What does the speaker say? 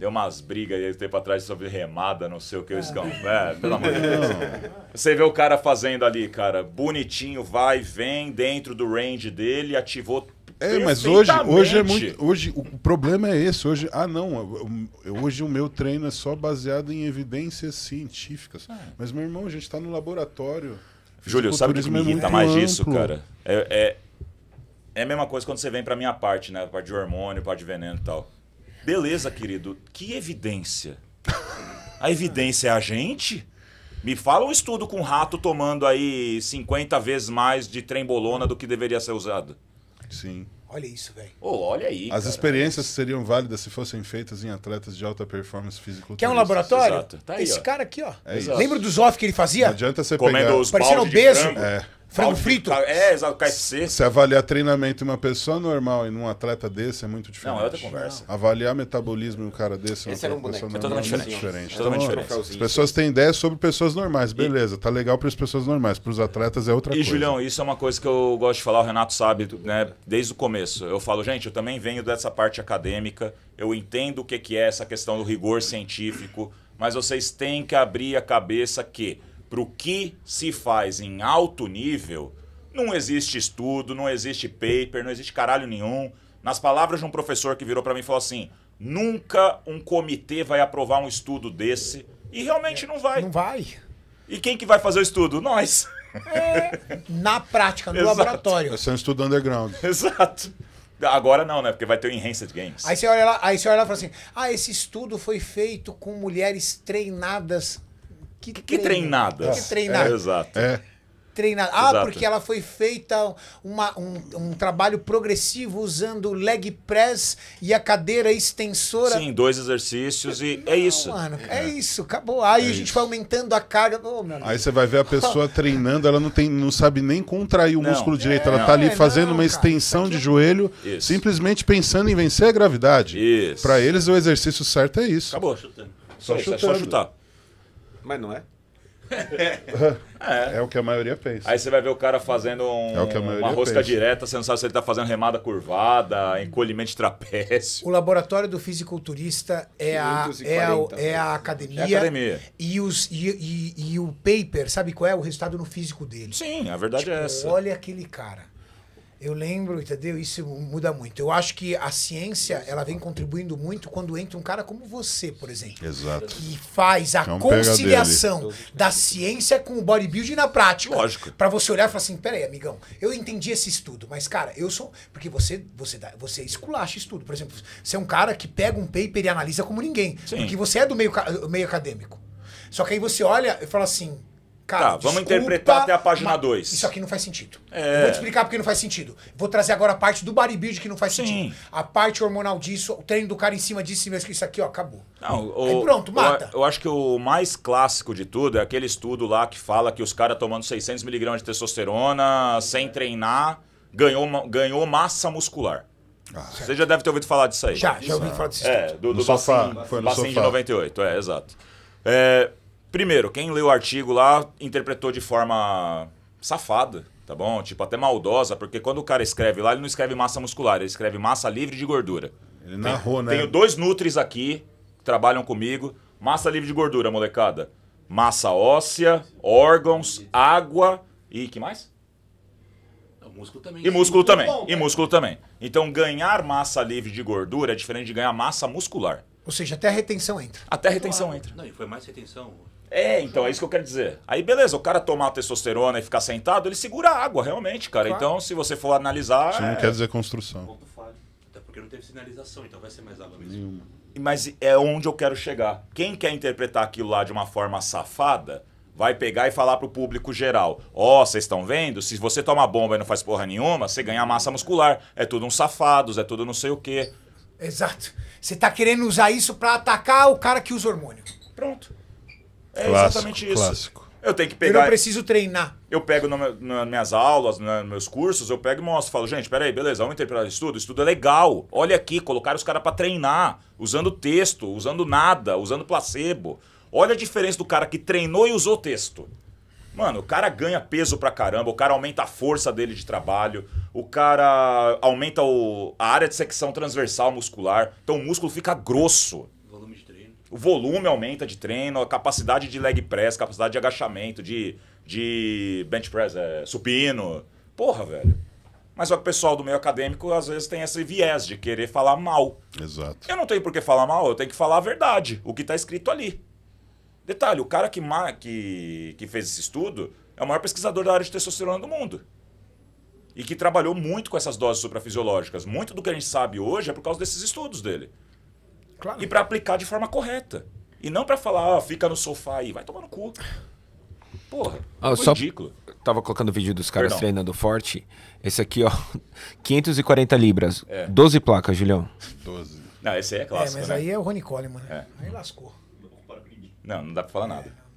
Deu umas brigas aí tempo atrás sobre remada, não sei o que, o escão. É, pelo amor de Deus. Você vê o cara fazendo ali, cara, bonitinho, vai, vem, dentro do range dele, ativou. É, mas hoje é muito. Hoje o problema é esse. Hoje, hoje o meu treino é só baseado em evidências científicas. Mas, meu irmão, a gente tá no laboratório. Júlio, sabe o que me irrita mais disso, cara? É a mesma coisa quando você vem pra minha parte, né? Parte de hormônio, parte de veneno e tal. Beleza, querido. Que evidência? A evidência é a gente? Me fala um estudo com um rato tomando aí 50 vezes mais de trembolona do que deveria ser usado. Sim. Olha isso, velho. Oh, olha aí. As experiências seriam válidas se fossem feitas em atletas de alta performance física. Quer um laboratório? Exato. Tá aí, esse cara aqui, ó. É lembra do Zoff que ele fazia? Não adianta você pegar... Parecendo obeso. Frango frito. É, exato, KFC. Se avaliar treinamento em uma pessoa normal e num atleta desse é muito diferente. Não, é outra conversa. Avaliar metabolismo em um cara desse é uma pessoa normal é muito diferente. Totalmente diferente. As pessoas têm ideias sobre pessoas normais, beleza. Tá legal para as pessoas normais, para os atletas é outra coisa. E, Julião, isso é uma coisa que eu gosto de falar, o Renato sabe, né? Desde o começo. Eu falo, gente, eu também venho dessa parte acadêmica, eu entendo o que é essa questão do rigor científico, mas vocês têm que abrir a cabeça que... Para o que se faz em alto nível, não existe estudo, não existe paper, não existe caralho nenhum. Nas palavras de um professor que virou para mim e falou assim, nunca um comitê vai aprovar um estudo desse. E realmente não vai. Não vai. E quem que vai fazer o estudo? Nós. É, na prática, no laboratório. Esse é um estudo underground. Exato. Agora não, né? Porque vai ter o Enhanced Games. Aí você olha lá e fala assim, ah, esse estudo foi feito com mulheres treinadas... Que treinada. Que treinada. Exato. Treinada. Ah, exato. Porque ela foi feita um trabalho progressivo usando leg press e a cadeira extensora. Sim, 2 exercícios e não, é isso. Mano, é isso, acabou. Aí a gente vai aumentando a carga. Oh, meu Aí você vai ver a pessoa treinando, ela não sabe nem contrair o músculo direito. Ela tá ali fazendo uma extensão de joelho, simplesmente pensando em vencer a gravidade. Isso. Pra eles o exercício certo é isso. Acabou. Só chutar. Mas não é. É o que a maioria pensa. Aí você vai ver o cara fazendo uma rosca direta, você não sabe se ele tá fazendo remada curvada, encolhimento de trapézio. O laboratório do fisiculturista é a academia. É a academia. E o paper, sabe qual é o resultado no físico dele? Sim, a verdade é essa. Olha aquele cara. Eu lembro, entendeu? Isso muda muito. Eu acho que a ciência, ela vem contribuindo muito quando entra um cara como você, por exemplo. Exato. Que faz a conciliação da ciência com o bodybuilding na prática. Lógico. Pra você olhar e falar assim, peraí, amigão, eu entendi esse estudo, mas, cara, eu sou... Porque você esculacha estudo. Por exemplo, você é um cara que pega um paper e analisa como ninguém. Sim. Porque você é do meio acadêmico. Só que aí você olha e fala assim... Cara, vamos interpretar até a página 2. Isso aqui não faz sentido. Vou te explicar porque não faz sentido. Vou trazer agora a parte do bodybuilding que não faz sentido. A parte hormonal disso, o treino do cara em cima disso, isso aqui, ó, acabou. Não, aí pronto, mata. Eu acho que o mais clássico de tudo é aquele estudo lá que fala que os caras tomando 600 mg de testosterona, sem treinar, ganhou massa muscular. Você já deve ter ouvido falar disso aí. Já ouvi falar disso. É, do bacinho de 98, exato. Primeiro, quem leu o artigo lá interpretou de forma safada, tá bom? Tipo, até maldosa, porque quando o cara escreve lá, ele não escreve massa muscular, ele escreve massa livre de gordura. Ele narrou, né? Tenho 2 nutris aqui, que trabalham comigo. Massa livre de gordura, molecada. Massa óssea, órgãos, água e... que mais? O músculo também. E músculo também. Bom, e músculo também. Então, ganhar massa livre de gordura é diferente de ganhar massa muscular. Ou seja, até a retenção entra. Até a retenção entra. Não, e foi mais retenção... É, então, é isso que eu quero dizer. Aí, beleza, o cara tomar testosterona e ficar sentado, ele segura a água, realmente, cara. Claro. Então, se você for analisar... Isso não quer dizer construção. Até porque não teve sinalização, então vai ser mais água mesmo. Nenhuma. Mas é onde eu quero chegar. Quem quer interpretar aquilo lá de uma forma safada, vai pegar e falar pro público geral. Ó, vocês estão vendo? Se você toma bomba e não faz porra nenhuma, você ganha massa muscular. É tudo uns safados, é tudo não sei o quê. Exato. Você tá querendo usar isso pra atacar o cara que usa hormônio. Pronto. É clássico, exatamente isso. Clássico. Eu tenho que pegar. Eu não preciso treinar. Eu pego nas minhas aulas, nos meus cursos, eu pego e mostro. Falo, gente, peraí, beleza, vamos interpretar isso tudo? Isso tudo é legal. Olha aqui, colocaram os caras pra treinar, usando texto, usando nada, usando placebo. Olha a diferença do cara que treinou e usou texto. Mano, o cara ganha peso pra caramba, o cara aumenta a força dele de trabalho, o cara aumenta a área de secção transversal muscular, então o músculo fica grosso. O volume aumenta de treino, a capacidade de leg press, capacidade de agachamento, de bench press, supino. Porra, velho. Mas só que o pessoal do meio acadêmico, às vezes, tem esse viés de querer falar mal. Exato. Eu não tenho por que falar mal, eu tenho que falar a verdade, o que está escrito ali. Detalhe, o cara que fez esse estudo é o maior pesquisador da área de testosterona do mundo. E que trabalhou muito com essas doses suprafisiológicas. Muito do que a gente sabe hoje é por causa desses estudos dele. Claro. E para aplicar de forma correta. E não para falar, ah, fica no sofá aí, vai tomar no cu. Porra, ah, só ridículo. Tava colocando o vídeo dos caras treinando forte. Esse aqui, ó, 540 libras. É. 12 placas, Julião. 12. Não, esse aí é clássico, mas né? Aí é o Rony Coleman, né? É. Aí lascou. Não dá pra falar nada.